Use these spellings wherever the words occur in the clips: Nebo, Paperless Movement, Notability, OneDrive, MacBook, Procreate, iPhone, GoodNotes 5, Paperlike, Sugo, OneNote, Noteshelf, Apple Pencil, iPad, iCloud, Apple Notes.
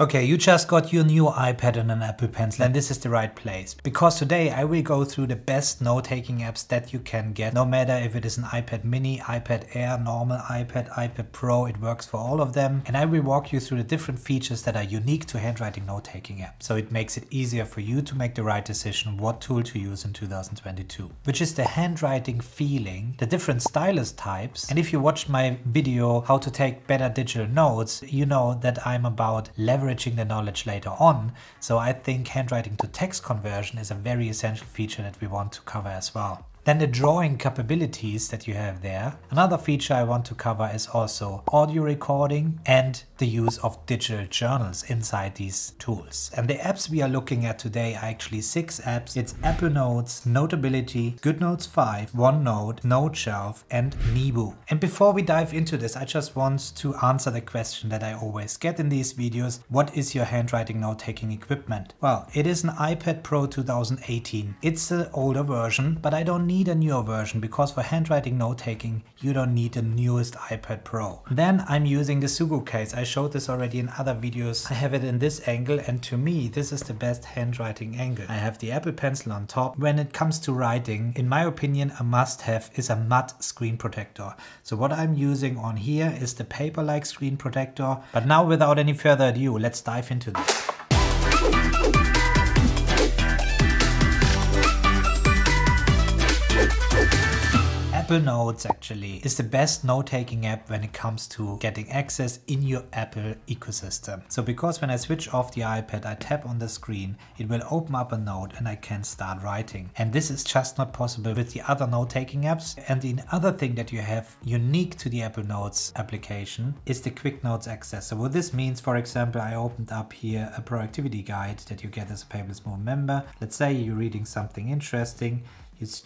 Okay, you just got your new iPad and an Apple Pencil, and this is the right place. Because today I will go through the best note-taking apps that you can get, no matter if it is an iPad mini, iPad Air, normal iPad, iPad Pro, it works for all of them. And I will walk you through the different features that are unique to handwriting note-taking apps. So it makes it easier for you to make the right decision what tool to use in 2022, which is the handwriting feeling, the different stylus types. And if you watched my video, how to take better digital notes, you know that I'm about leveraging the knowledge later on. So I think handwriting to text conversion is a very essential feature that we want to cover as well. Then the drawing capabilities that you have there. Another feature I want to cover is also audio recording and the use of digital journals inside these tools. And the apps we are looking at today are actually 6 apps. It's Apple Notes, Notability, GoodNotes 5, OneNote, Noteshelf, and Nebo. And before we dive into this, I just want to answer the question that I always get in these videos. What is your handwriting note-taking equipment? Well, it is an iPad Pro 2018. It's an older version, but I don't need a newer version because for handwriting note-taking, you don't need the newest iPad Pro. Then I'm using the Sugo case. I showed this already in other videos. I have it in this angle, and to me, this is the best handwriting angle. I have the Apple Pencil on top. When it comes to writing, in my opinion, a must-have is a matte screen protector. So what I'm using on here is the Paperlike screen protector. But now, without any further ado, let's dive into this. Apple Notes actually is the best note-taking app when it comes to getting access in your Apple ecosystem. So because when I switch off the iPad, I tap on the screen, it will open up a note and I can start writing. And this is just not possible with the other note-taking apps. And the other thing that you have unique to the Apple Notes application is the Quick Notes access. So what this means, for example, I opened up here a productivity guide that you get as a Paperless Movement member. Let's say you're reading something interesting. It's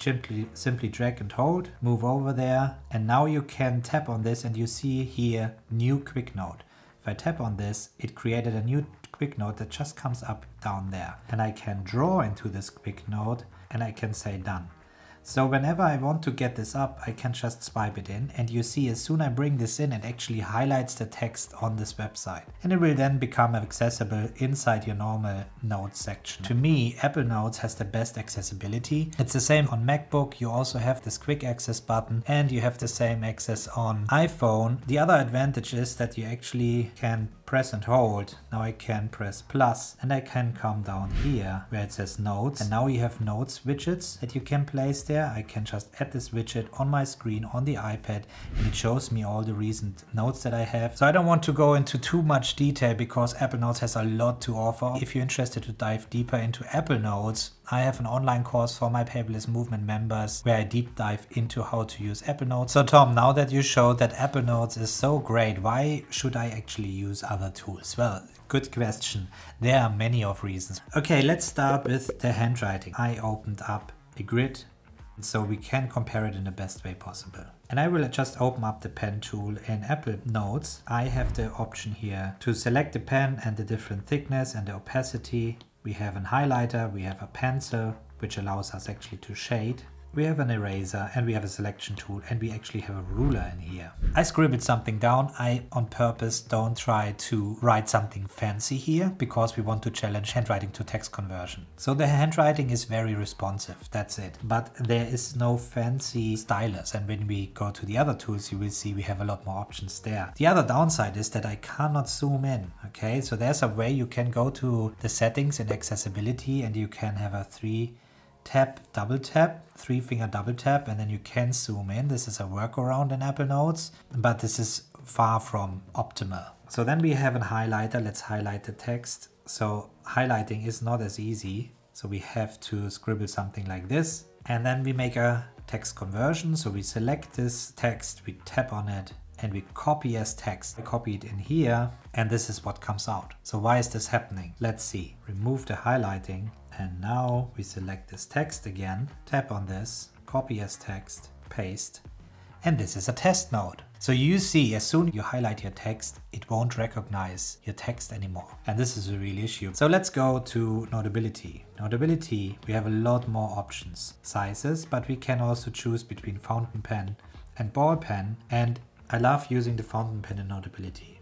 simply drag and hold, move over there, and now you can tap on this and you see here new quick note. If I tap on this, it created a new quick note that just comes up down there. And I can draw into this quick note and I can say done. So whenever I want to get this up, I can just swipe it in, and you see as soon as I bring this in, it actually highlights the text on this website. And it will then become accessible inside your normal notes section. To me, Apple Notes has the best accessibility. It's the same on MacBook. You also have this quick access button, and you have the same access on iPhone. The other advantage is that you actually can press and hold. Now I can press plus and I can come down here where it says notes, and now you have notes widgets that you can place there. I can just add this widget on my screen on the iPad, and it shows me all the recent notes that I have. So I don't want to go into too much detail because Apple Notes has a lot to offer. If you're interested to dive deeper into Apple Notes, I have an online course for my Paperless Movement members where I deep dive into how to use Apple Notes. So Tom, now that you showed that Apple Notes is so great, why should I actually use other tools? Well, good question. There are many of reasons. Okay, let's start with the handwriting. I opened up a grid, so we can compare it in the best way possible. And I will just open up the pen tool in Apple Notes. I have the option here to select the pen and the different thickness and the opacity. We have an highlighter, we have a pencil, which allows us actually to shade. We have an eraser, and we have a selection tool, and we actually have a ruler in here. I scribbled something down. I, on purpose, don't try to write something fancy here because we want to challenge handwriting to text conversion. So the handwriting is very responsive, that's it. But there is no fancy stylus, and when we go to the other tools, you will see we have a lot more options there. The other downside is that I cannot zoom in, okay? So there's a way you can go to the settings and accessibility, and you can have a three-finger double tap, and then you can zoom in. This is a workaround in Apple Notes, but this is far from optimal. So then we have a highlighter. Let's highlight the text. So highlighting is not as easy. So we have to scribble something like this, and then we make a text conversion. So we select this text, we tap on it, and we copy as text. I copy it in here, and this is what comes out. So why is this happening? Let's see. Remove the highlighting. And now we select this text again, tap on this, copy as text, paste, and this is a test note. So you see, as soon as you highlight your text, it won't recognize your text anymore. And this is a real issue. So let's go to Notability. Notability, we have a lot more options, sizes, but we can also choose between fountain pen and ball pen. And I love using the fountain pen in Notability.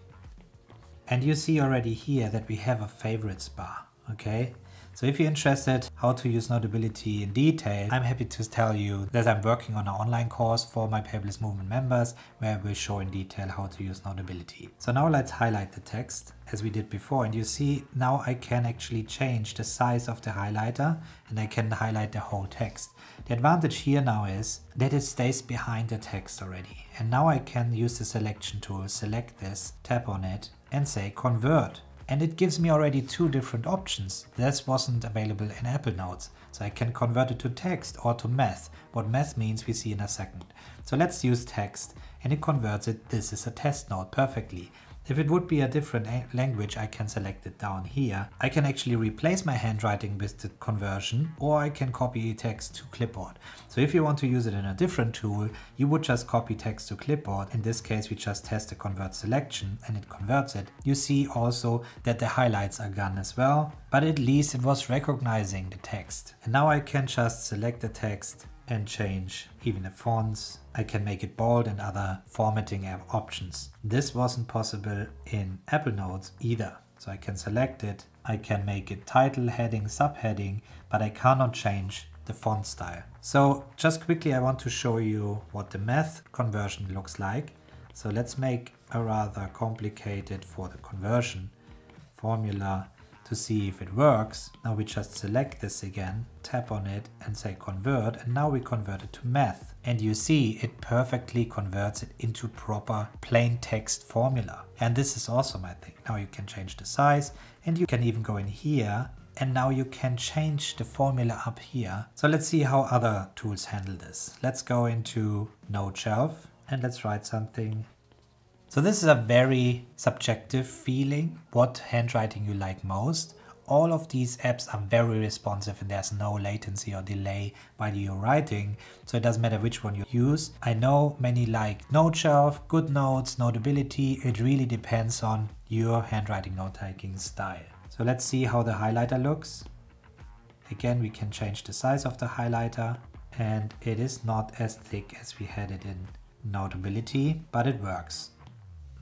And you see already here that we have a favorites bar, okay? So if you're interested how to use Notability in detail, I'm happy to tell you that I'm working on an online course for my Paperless Movement members where I will show in detail how to use Notability. So now let's highlight the text as we did before, and you see now I can actually change the size of the highlighter and I can highlight the whole text. The advantage here now is that it stays behind the text already, and now I can use the selection tool, select this, tap on it and say convert. And it gives me already two different options. This wasn't available in Apple Notes. So I can convert it to text or to math. What math means we see in a second. So let's use text and it converts it. This is a test note perfectly. If it would be a different language, I can select it down here. I can actually replace my handwriting with the conversion, or I can copy text to clipboard. So if you want to use it in a different tool, you would just copy text to clipboard. In this case, we just test the convert selection and it converts it. You see also that the highlights are gone as well, but at least it was recognizing the text. And now I can just select the text and change even the fonts. I can make it bold and other formatting options. This wasn't possible in Apple Notes either. So I can select it, I can make it title, heading, subheading, but I cannot change the font style. So just quickly I want to show you what the math conversion looks like. So let's make a rather complicated for the conversion formula to see if it works. Now we just select this again, tap on it and say convert, and now we convert it to math. And you see it perfectly converts it into proper plain text formula. And this is awesome, I think. Now you can change the size and you can even go in here and now you can change the formula up here. So let's see how other tools handle this. Let's go into Noteshelf and let's write something. So this is a very subjective feeling, what handwriting you like most. All of these apps are very responsive and there's no latency or delay while you're writing, so it doesn't matter which one you use. I know many like Noteshelf, GoodNotes, Notability. It really depends on your handwriting note-taking style. So let's see how the highlighter looks. Again, we can change the size of the highlighter and it is not as thick as we had it in Notability, but it works.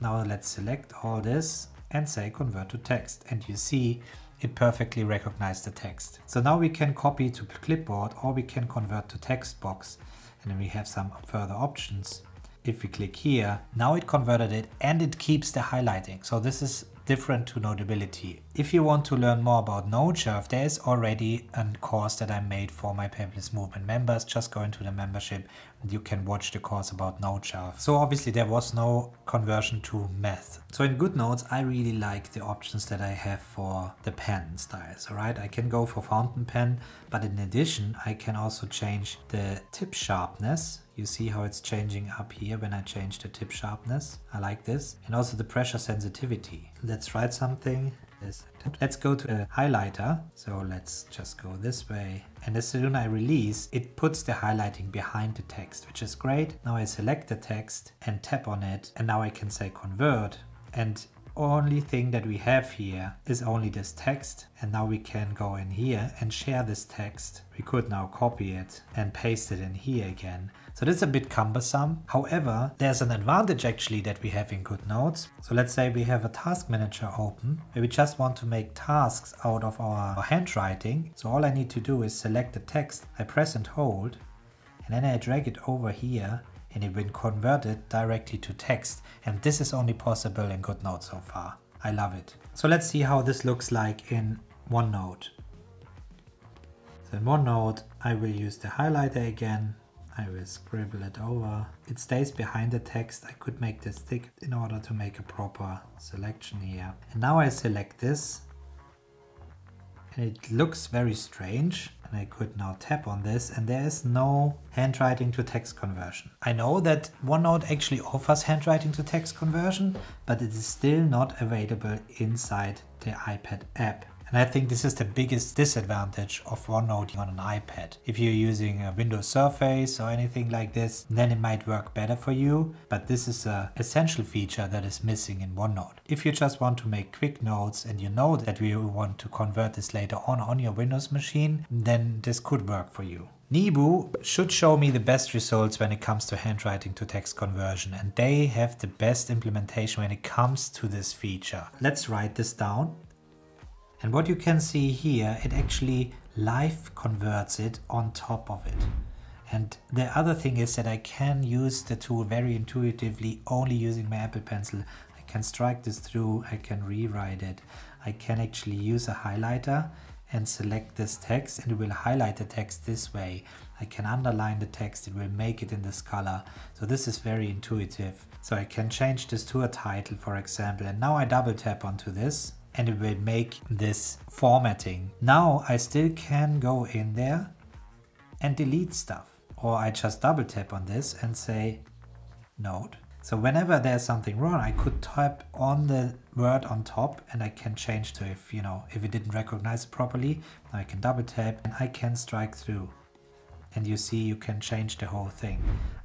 Now let's select all this and say convert to text, and you see it perfectly recognized the text. So now we can copy to clipboard or we can convert to text box, and then we have some further options. If we click here, now it converted it and it keeps the highlighting. So this is different to Notability. If you want to learn more about Noteshelf, there is already a course that I made for my Paperless Movement members. Just go into the membership and you can watch the course about Noteshelf. So obviously there was no conversion to math. So in GoodNotes, I really like the options that I have for the pen styles, all right? I can go for fountain pen, but in addition, I can also change the tip sharpness. You see how it's changing up here when I change the tip sharpness. I like this. And also the pressure sensitivity. Let's write something. Let's go to the highlighter. So let's just go this way. And as soon as I release, it puts the highlighting behind the text, which is great. Now I select the text and tap on it. And now I can say convert. And only thing that we have here is only this text, and now we can go in here and share this text. We could now copy it and paste it in here again. So this is a bit cumbersome. However, there's an advantage actually that we have in GoodNotes. So let's say we have a task manager open where we just want to make tasks out of our handwriting. So all I need to do is select the text, I press and hold, and then I drag it over here and it will convert it directly to text. And this is only possible in GoodNotes so far. I love it. So let's see how this looks like in OneNote. So in OneNote, I will use the highlighter again. I will scribble it over. It stays behind the text. I could make this thick in order to make a proper selection here. And now I select this. And it looks very strange. And I could now tap on this and there is no handwriting to text conversion. I know that OneNote actually offers handwriting to text conversion, but it is still not available inside the iPad app. And I think this is the biggest disadvantage of OneNote on an iPad. If you're using a Windows Surface or anything like this, then it might work better for you. But this is an essential feature that is missing in OneNote. If you just want to make quick notes and you know that we want to convert this later on your Windows machine, then this could work for you. Nebo should show me the best results when it comes to handwriting to text conversion, and they have the best implementation when it comes to this feature. Let's write this down. And what you can see here, it actually live converts it on top of it. And the other thing is that I can use the tool very intuitively, only using my Apple Pencil. I can strike this through, I can rewrite it. I can actually use a highlighter and select this text, and it will highlight the text this way. I can underline the text, it will make it in this color. So this is very intuitive. So I can change this to a title, for example, and now I double tap onto this and it will make this formatting. Now I still can go in there and delete stuff, or I just double tap on this and say note. So whenever there's something wrong, I could type on the word on top and I can change to, if you know, if it didn't recognize it properly, I can double tap and I can strike through. And you see, you can change the whole thing.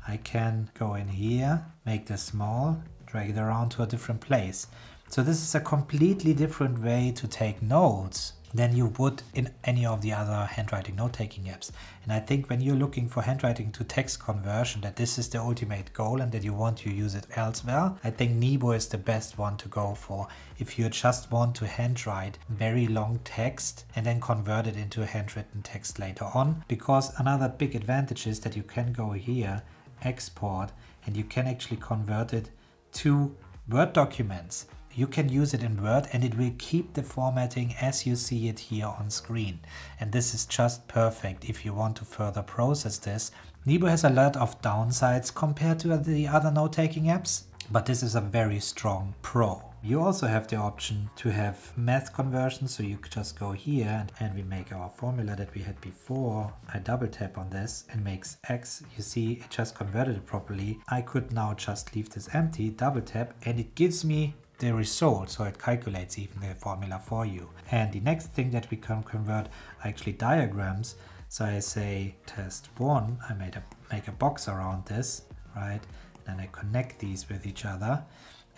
I can go in here, make this small, drag it around to a different place. So this is a completely different way to take notes than you would in any of the other handwriting note-taking apps. And I think when you're looking for handwriting to text conversion, that this is the ultimate goal and that you want to use it elsewhere, I think Nebo is the best one to go for if you just want to handwrite very long text and then convert it into handwritten text later on. Because another big advantage is that you can go here, export, and you can actually convert it to Word documents. You can use it in Word and it will keep the formatting as you see it here on screen. And this is just perfect if you want to further process this. Nebo has a lot of downsides compared to the other note-taking apps, but this is a very strong pro. You also have the option to have math conversion, so you just go here and we make our formula that we had before. I double tap on this and makes X. You see, it just converted it properly. I could now just leave this empty, double tap, and it gives me the result, so it calculates even the formula for you. And the next thing that we can convert are actually diagrams. So I say test one, I make a box around this, right? And then I connect these with each other.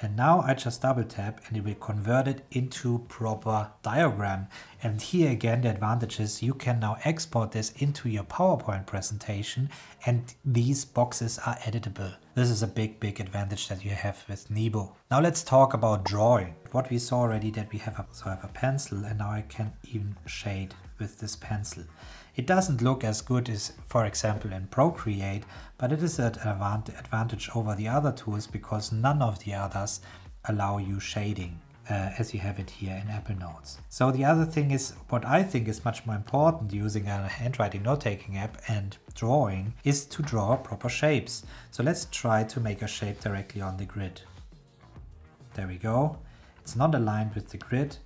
And now I just double tap and it will convert it into proper diagram. And here again, the advantage is you can now export this into your PowerPoint presentation and these boxes are editable. This is a big, big advantage that you have with Nebo. Now let's talk about drawing. What we saw already that we have, so I have a pencil and now I can even shade with this pencil. It doesn't look as good as, for example, in Procreate, but it is an advantage over the other tools because none of the others allow you shading as you have it here in Apple Notes. So the other thing is, what I think is much more important using a handwriting note-taking app and drawing, is to draw proper shapes. So let's try to make a shape directly on the grid. There we go. It's not aligned with the grid.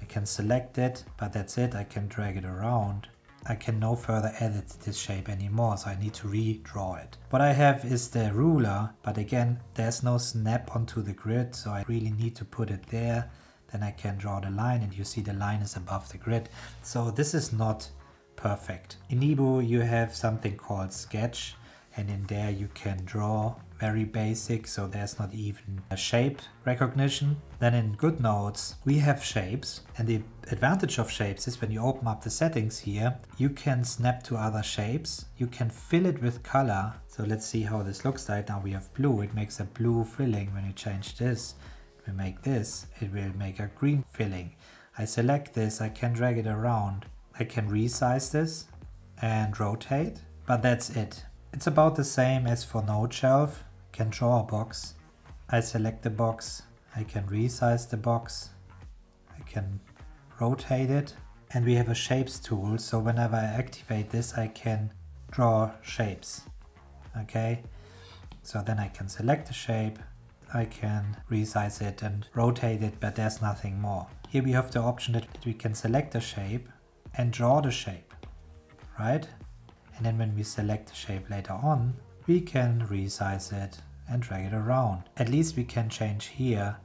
I can select it, but that's it. I can drag it around. I can no further edit this shape anymore, so I need to redraw it. What I have is the ruler, but again, there's no snap onto the grid, so I really need to put it there. Then I can draw the line, and you see the line is above the grid. So this is not perfect. In Nebo, you have something called sketch, and in there you can draw very basic, so there's not even a shape recognition. Then in GoodNotes, we have shapes, and the advantage of shapes is when you open up the settings here, you can snap to other shapes, you can fill it with color. So let's see how this looks like. Now we have blue, it makes a blue filling. When you change this, we make this, it will make a green filling. I select this, I can drag it around, I can resize this and rotate, but that's it. It's about the same as for Noteshelf. Can draw a box, I select the box, I can resize the box, I can rotate it, and we have a shapes tool, so whenever I activate this I can draw shapes. Okay, so then I can select the shape, I can resize it and rotate it, but there's nothing more. Here we have the option that we can select the shape and draw the shape, right? And then when we select the shape later on, we can resize it and drag it around. At least we can change here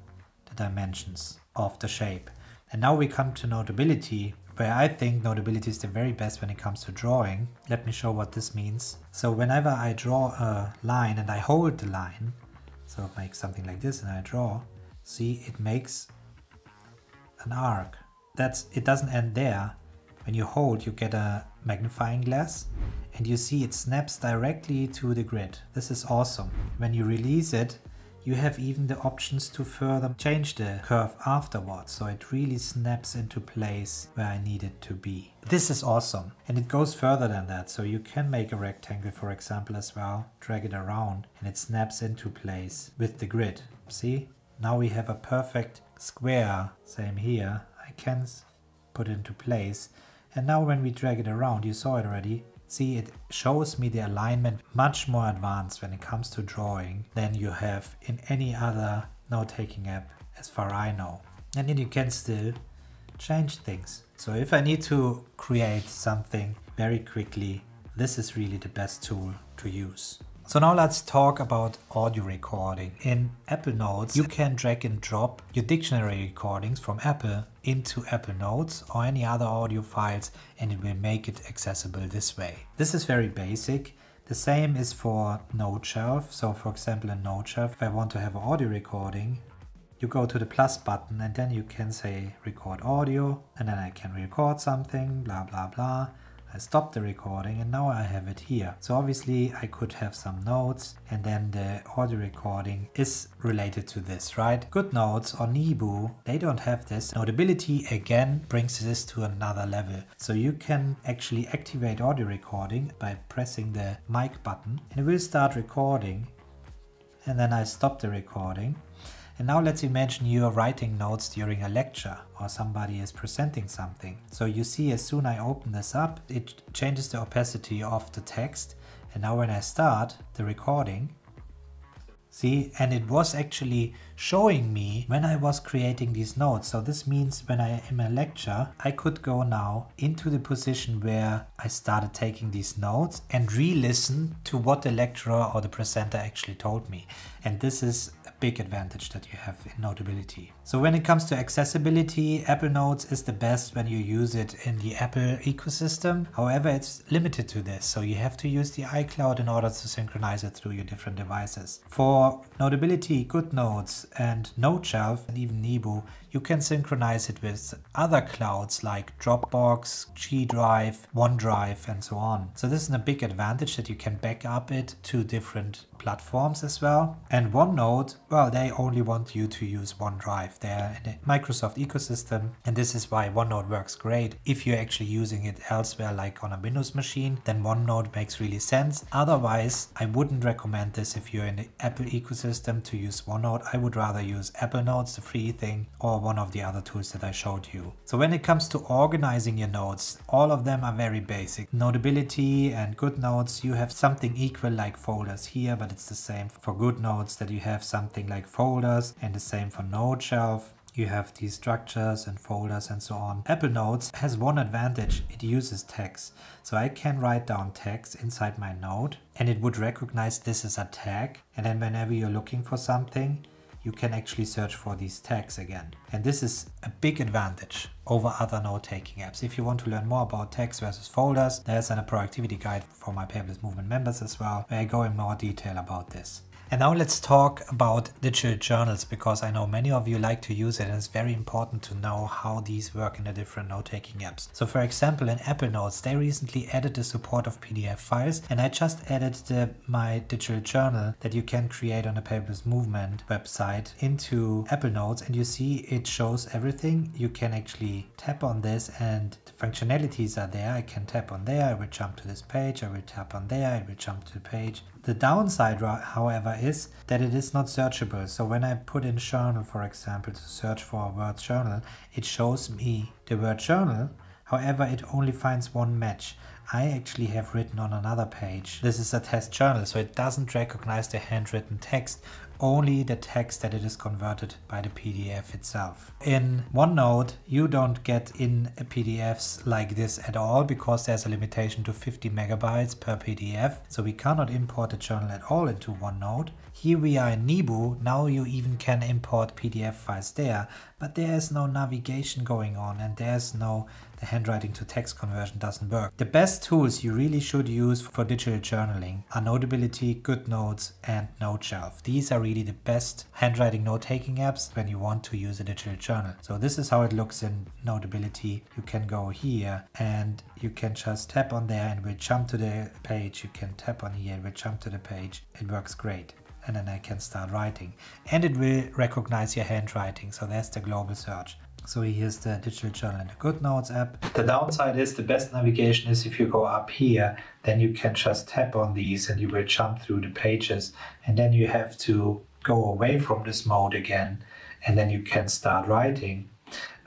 the dimensions of the shape. And now we come to Notability, where I think Notability is the very best when it comes to drawing. Let me show what this means. So whenever I draw a line and I hold the line, so make something like this and I draw, see, it makes an arc. It doesn't end there. When you hold, you get a magnifying glass and you see it snaps directly to the grid. This is awesome. When you release it, you have even the options to further change the curve afterwards, so it really snaps into place where I need it to be. This is awesome, and it goes further than that, so you can make a rectangle, for example, as well, drag it around, and it snaps into place with the grid. See, now we have a perfect square. Same here, I can put it into place, and now when we drag it around, you saw it already. See, it shows me the alignment, much more advanced when it comes to drawing than you have in any other note-taking app as far I know. And then you can still change things. So if I need to create something very quickly, this is really the best tool to use. So now let's talk about audio recording. In Apple Notes, you can drag and drop your dictionary recordings from Apple into Apple Notes or any other audio files, and it will make it accessible this way. This is very basic. The same is for Noteshelf. So for example, in Noteshelf, if I want to have an audio recording, you go to the plus button and then you can say record audio, and then I can record something, blah, blah, blah. I stopped the recording and now I have it here. So obviously I could have some notes and then the audio recording is related to this, right? GoodNotes or Nebo, they don't have this. Notability again brings this to another level. So you can actually activate audio recording by pressing the mic button and it will start recording. And then I stop the recording. And now let's imagine you are writing notes during a lecture or somebody is presenting something. So you see, as soon as I open this up, it changes the opacity of the text. And now when I start the recording, see, and it was actually showing me when I was creating these notes. So this means when I am in a lecture, I could go now into the position where I started taking these notes and re-listen to what the lecturer or the presenter actually told me. And this is big advantage that you have in Notability. So when it comes to accessibility, Apple Notes is the best when you use it in the Apple ecosystem. However, it's limited to this, so you have to use the iCloud in order to synchronize it through your different devices. For Notability, GoodNotes and Noteshelf and even Nebo, you can synchronize it with other clouds like Dropbox, G Drive, OneDrive and so on. So this is a big advantage that you can back up it to different platforms as well. And OneNote, well, they only want you to use OneDrive. They're in the Microsoft ecosystem, and this is why OneNote works great. If you're actually using it elsewhere, like on a Windows machine, then OneNote makes really sense. Otherwise, I wouldn't recommend this if you're in the Apple ecosystem to use OneNote. I would rather use Apple Notes, the free thing, or one of the other tools that I showed you. So when it comes to organizing your notes, all of them are very basic. Notability and GoodNotes, you have something equal like folders here, but it's the same for GoodNotes that you have something like folders, and the same for Noteshelf. You have these structures and folders and so on. Apple Notes has one advantage, it uses tags. So I can write down tags inside my note and it would recognize this as a tag. And then whenever you're looking for something, you can actually search for these tags again. And this is a big advantage over other note-taking apps. If you want to learn more about tags versus folders, there's a productivity guide for my Paperless Movement members as well, where I go in more detail about this. And now let's talk about digital journals, because I know many of you like to use it and it's very important to know how these work in the different note-taking apps. So for example, in Apple Notes, they recently added the support of PDF files, and I just added my digital journal that you can create on the Paperless Movement website into Apple Notes, and you see it shows everything. You can actually tap on this and the functionalities are there. I can tap on there, I will jump to this page, I will tap on there, I will jump to the page. The downside, however, is that it is not searchable. So when I put in journal, for example, to search for a word journal, it shows me the word journal. However, it only finds one match. I actually have written on another page. This is a test journal, so it doesn't recognize the handwritten text, only the text that it is converted by the PDF itself. In OneNote, you don't get in PDFs like this at all, because there's a limitation to 50 megabytes per PDF. So we cannot import the journal at all into OneNote. Here we are in Nebo. Now you even can import PDF files there. but there is no navigation going on, and there's no, the handwriting to text conversion doesn't work. The best tools you really should use for digital journaling are Notability, GoodNotes and Noteshelf. These are really the best handwriting note-taking apps when you want to use a digital journal. So this is how it looks in Notability. You can go here and you can just tap on there and it will jump to the page. You can tap on here, it will jump to the page. It works great. And then I can start writing. And it will recognize your handwriting. So that's the global search. So here's the digital journal in the GoodNotes app. The downside is the best navigation is if you go up here, then you can just tap on these and you will jump through the pages. And then you have to go away from this mode again. And then you can start writing.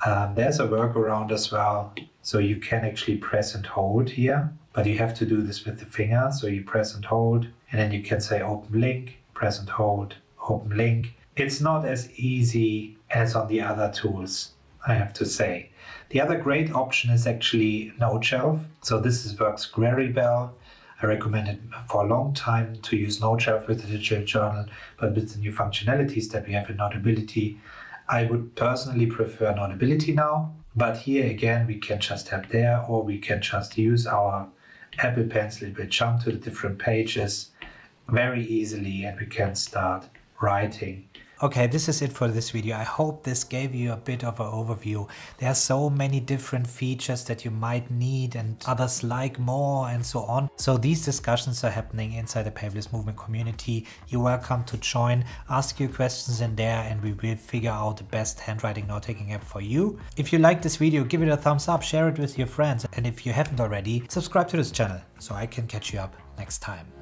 There's a workaround as well. So you can actually press and hold here, but you have to do this with the finger. So you press and hold, and then you can say open link. Press and hold, open link. It's not as easy as on the other tools, I have to say. The other great option is actually Noteshelf. So this works very well. I recommend it for a long time to use Noteshelf with the digital journal, but with the new functionalities that we have in Notability, I would personally prefer Notability now. But here again, we can just tap there, or we can just use our Apple Pencil. It will jump to the different pages very easily and we can start writing. Okay, this is it for this video. I hope this gave you a bit of an overview. There are so many different features that you might need and others like more and so on. So these discussions are happening inside the Paperless Movement community. You're welcome to join, ask your questions in there, and we will figure out the best handwriting note-taking app for you. If you like this video, give it a thumbs up, share it with your friends. And if you haven't already, subscribe to this channel so I can catch you up next time.